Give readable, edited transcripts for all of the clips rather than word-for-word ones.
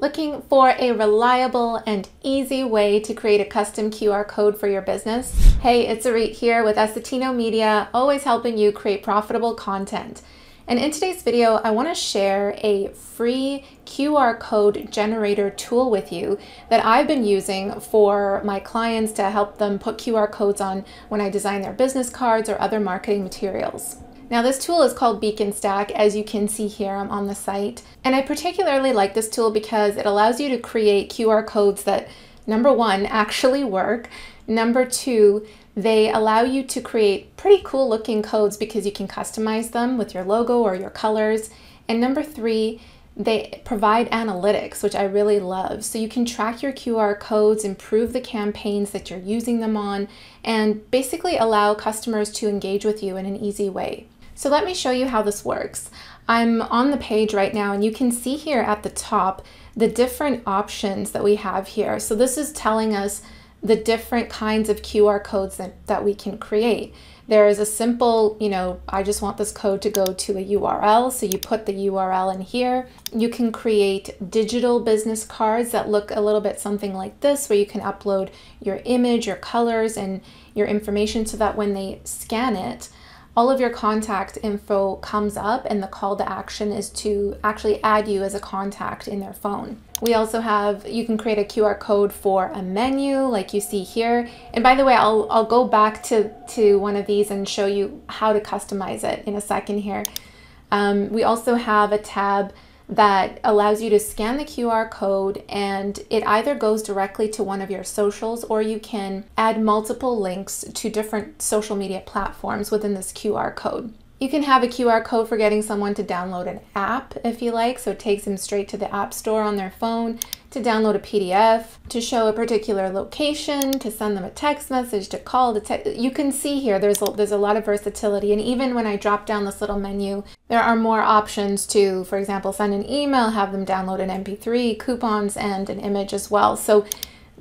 Looking for a reliable and easy way to create a custom QR code for your business? Hey, it's Auret here with Essetino Media, always helping you create profitable content. And in today's video, I want to share a free QR code generator tool with you that I've been using for my clients to help them put QR codes on when I design their business cards or other marketing materials. Now this tool is called Beaconstac, as you can see here I'm on the site. And I particularly like this tool because it allows you to create QR codes that, number one, actually work. Number two, they allow you to create pretty cool looking codes because you can customize them with your logo or your colors. And number three, they provide analytics, which I really love. So you can track your QR codes, improve the campaigns that you're using them on, and basically allow customers to engage with you in an easy way. So let me show you how this works. I'm on the page right now and you can see here at the top the different options that we have here. So this is telling us the different kinds of QR codes that we can create. There is a simple, I just want this code to go to a URL, so you put the URL in here. You can create digital business cards that look a little bit something like this, where you can upload your image, your colors, and your information so that when they scan it, all of your contact info comes up and the call to action is to actually add you as a contact in their phone. We also have, you can create a QR code for a menu like you see here. And by the way, I'll go back to one of these and show you how to customize it in a second here. We also have a tab that allows you to scan the QR code and it either goes directly to one of your socials or you can add multiple links to different social media platforms within this QR code. You can have a QR code for getting someone to download an app if you like, so it takes them straight to the app store on their phone, to download a PDF, to show a particular location, to send them a text message, to call, you can see here there's a lot of versatility. And even when I drop down this little menu, there are more options to, for example, send an email, have them download an MP3, coupons, and an image as well. So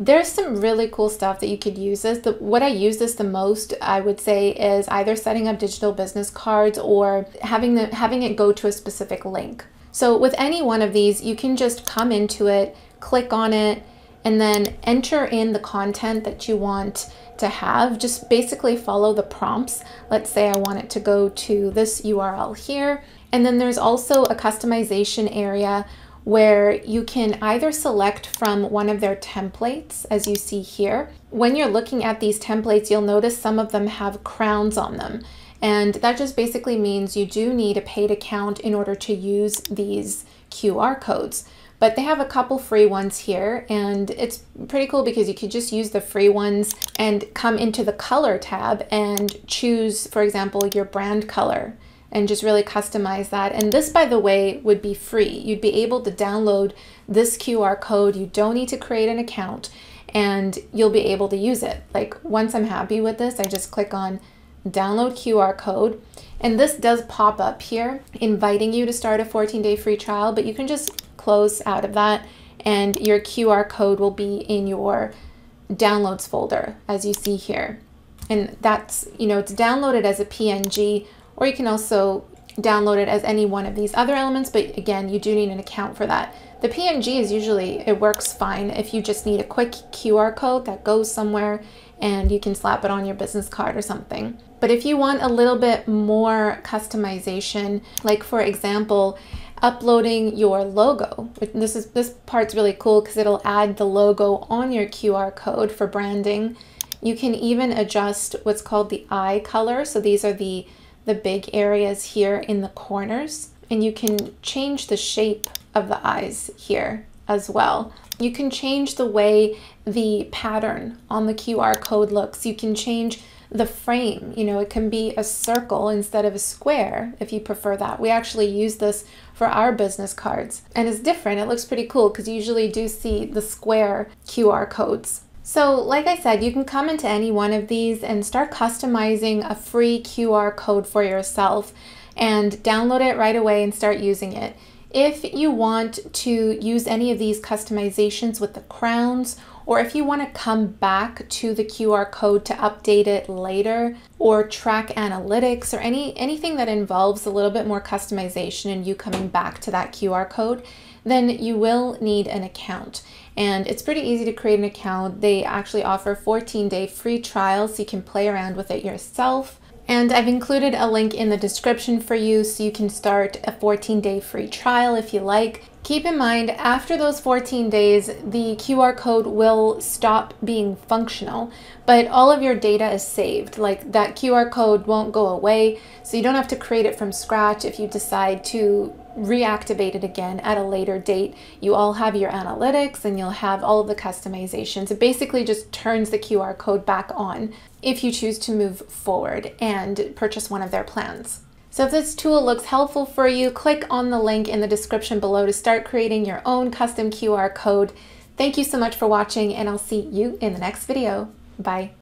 there's some really cool stuff that you could use this. What I use this the most, I would say, is either setting up digital business cards or having it go to a specific link. So with any one of these, you can just come into it, click on it, and then enter in the content that you want to have. Just basically follow the prompts. Let's say I want it to go to this URL here. And then there's also a customization area where you can either select from one of their templates, as you see here. When you're looking at these templates, you'll notice some of them have crowns on them. And that just basically means you do need a paid account in order to use these QR codes. But they have a couple free ones here, and it's pretty cool because you could just use the free ones and come into the color tab and choose, for example, your brand color, and just really customize that. And this, by the way, would be free. You'd be able to download this QR code. You don't need to create an account and you'll be able to use it. Like, once I'm happy with this, I just click on download QR code. And this does pop up here, inviting you to start a 14-day free trial, but you can just close out of that and your QR code will be in your downloads folder, as you see here. And that's, it's downloaded as a PNG, or you can also download it as any one of these other elements, but again, you do need an account for that. The PNG is usually, it works fine if you just need a quick QR code that goes somewhere and you can slap it on your business card or something. But if you want a little bit more customization, like for example, uploading your logo, this part's really cool because it'll add the logo on your QR code for branding. You can even adjust what's called the eye color. So these are the big areas here in the corners, and you can change the shape of the eyes here as well. You can change the way the pattern on the QR code looks. You can change the frame, it can be a circle instead of a square if you prefer that. We actually use this for our business cards and it's different. It looks pretty cool because you usually do see the square QR codes. So like I said, you can come into any one of these and start customizing a free QR code for yourself and download it right away and start using it. If you want to use any of these customizations with the crowns, or if you want to come back to the QR code to update it later, or track analytics, or anything that involves a little bit more customization and you coming back to that QR code, then you will need an account. And it's pretty easy to create an account. They actually offer a 14-day free trial, so you can play around with it yourself. And I've included a link in the description for you so you can start a 14-day free trial if you like. Keep in mind, after those 14 days, the QR code will stop being functional, but all of your data is saved. Like, that QR code won't go away, so you don't have to create it from scratch if you decide to reactivate it again at a later date. You all have your analytics and you'll have all of the customizations. It basically just turns the QR code back on if you choose to move forward and purchase one of their plans. So if this tool looks helpful for you, click on the link in the description below to start creating your own custom QR code. Thank you so much for watching, and I'll see you in the next video. Bye.